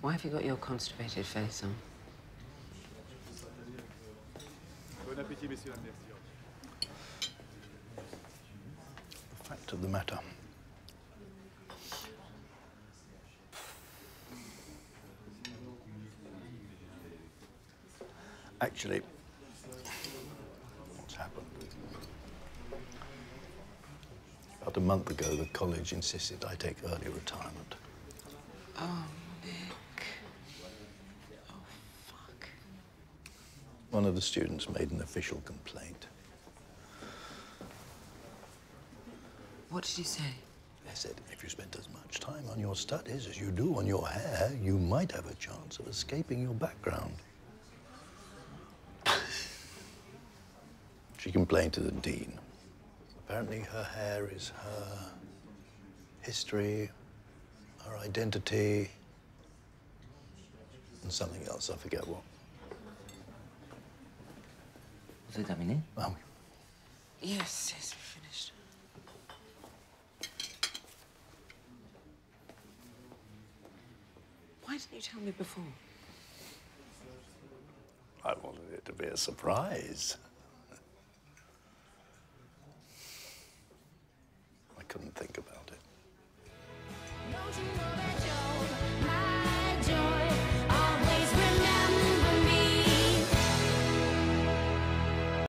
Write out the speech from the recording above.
Why have you got your constipated face on? The fact of the matter. Actually, what's happened? About a month ago, the college insisted I take early retirement. Oh, Nick. Oh, fuck. One of the students made an official complaint. What did you say? I said, if you spent as much time on your studies as you do on your hair, you might have a chance of escaping your background. She complained to the dean. Apparently, her hair is her history, her identity, and something else. I forget what. Vous êtes terminé? Yes, yes, we're finished. Why didn't you tell me before? I wanted it to be a surprise.